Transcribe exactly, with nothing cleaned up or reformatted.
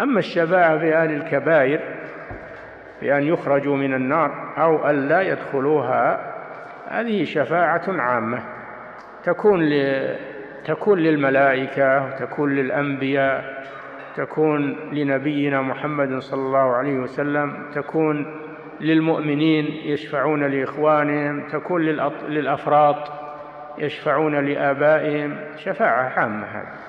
أما الشفاعة في أهل الكبائر بأن يخرجوا من النار أو أن لا يدخلوها، هذه شفاعة عامة تكون تكون للملائكة، تكون للأنبياء، تكون لنبينا محمد صلى الله عليه وسلم، تكون للمؤمنين يشفعون لإخوانهم، تكون للأفراط يشفعون لآبائهم، شفاعة عامة هذه.